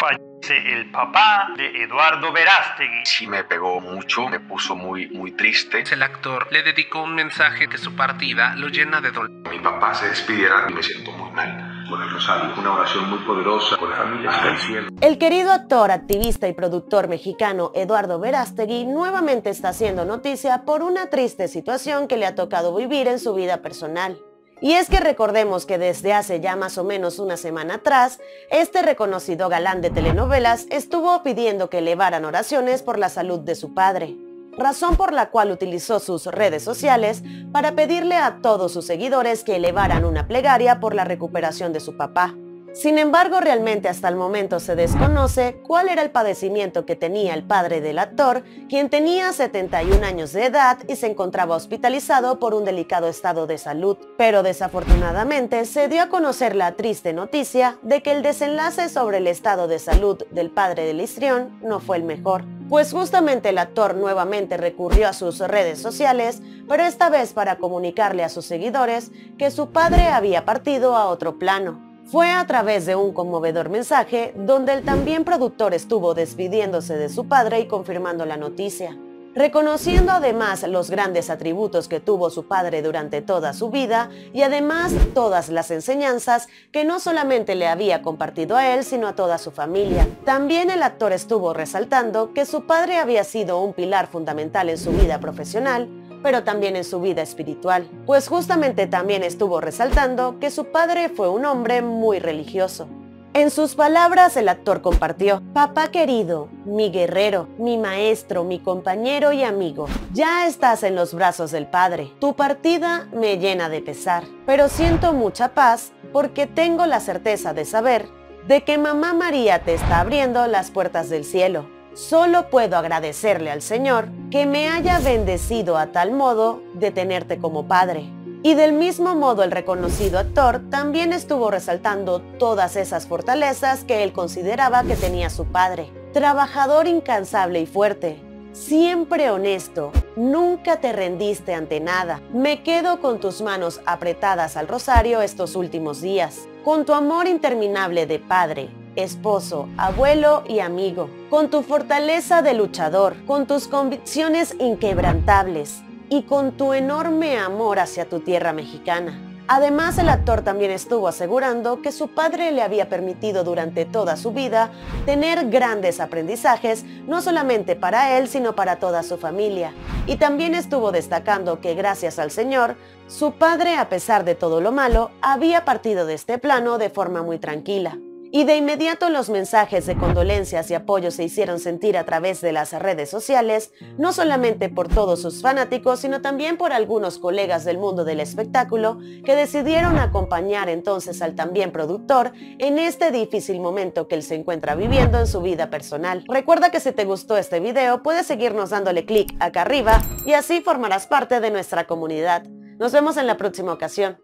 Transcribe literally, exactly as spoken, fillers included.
Fallece el papá de Eduardo Verástegui. Sí me pegó mucho, me puso muy, muy triste. El actor le dedicó un mensaje que su partida lo llena de dolor. Mi papá se despidiera y me siento muy mal. Con el rosario, una oración muy poderosa, con la familia hasta el cielo. El querido actor, activista y productor mexicano Eduardo Verástegui nuevamente está haciendo noticia por una triste situación que le ha tocado vivir en su vida personal. Y es que recordemos que desde hace ya más o menos una semana atrás, este reconocido galán de telenovelas estuvo pidiendo que elevaran oraciones por la salud de su padre, razón por la cual utilizó sus redes sociales para pedirle a todos sus seguidores que elevaran una plegaria por la recuperación de su papá. Sin embargo, realmente hasta el momento se desconoce cuál era el padecimiento que tenía el padre del actor, quien tenía setenta y un años de edad y se encontraba hospitalizado por un delicado estado de salud. Pero desafortunadamente se dio a conocer la triste noticia de que el desenlace sobre el estado de salud del padre del histrión no fue el mejor. Pues justamente el actor nuevamente recurrió a sus redes sociales, pero esta vez para comunicarle a sus seguidores que su padre había partido a otro plano. Fue a través de un conmovedor mensaje donde el también productor estuvo despidiéndose de su padre y confirmando la noticia, reconociendo además los grandes atributos que tuvo su padre durante toda su vida y además todas las enseñanzas que no solamente le había compartido a él, sino a toda su familia. También el actor estuvo resaltando que su padre había sido un pilar fundamental en su vida profesional, pero también en su vida espiritual, pues justamente también estuvo resaltando que su padre fue un hombre muy religioso. En sus palabras el actor compartió: "Papá querido, mi guerrero, mi maestro, mi compañero y amigo, ya estás en los brazos del Padre. Tu partida me llena de pesar, pero siento mucha paz porque tengo la certeza de saber de que Mamá María te está abriendo las puertas del cielo. Solo puedo agradecerle al Señor que me haya bendecido a tal modo de tenerte como padre". Y del mismo modo el reconocido actor también estuvo resaltando todas esas fortalezas que él consideraba que tenía su padre: trabajador incansable y fuerte, siempre honesto, nunca te rendiste ante nada, me quedo con tus manos apretadas al rosario estos últimos días, con tu amor interminable de padre, esposo, abuelo y amigo, con tu fortaleza de luchador, con tus convicciones inquebrantables y con tu enorme amor hacia tu tierra mexicana. Además, el actor también estuvo asegurando que su padre le había permitido durante toda su vida tener grandes aprendizajes, no solamente para él, sino para toda su familia. Y también estuvo destacando que gracias al Señor, su padre, a pesar de todo lo malo, había partido de este plano de forma muy tranquila. Y de inmediato los mensajes de condolencias y apoyo se hicieron sentir a través de las redes sociales, no solamente por todos sus fanáticos, sino también por algunos colegas del mundo del espectáculo que decidieron acompañar entonces al también productor en este difícil momento que él se encuentra viviendo en su vida personal. Recuerda que si te gustó este video puedes seguirnos dándole clic acá arriba y así formarás parte de nuestra comunidad. Nos vemos en la próxima ocasión.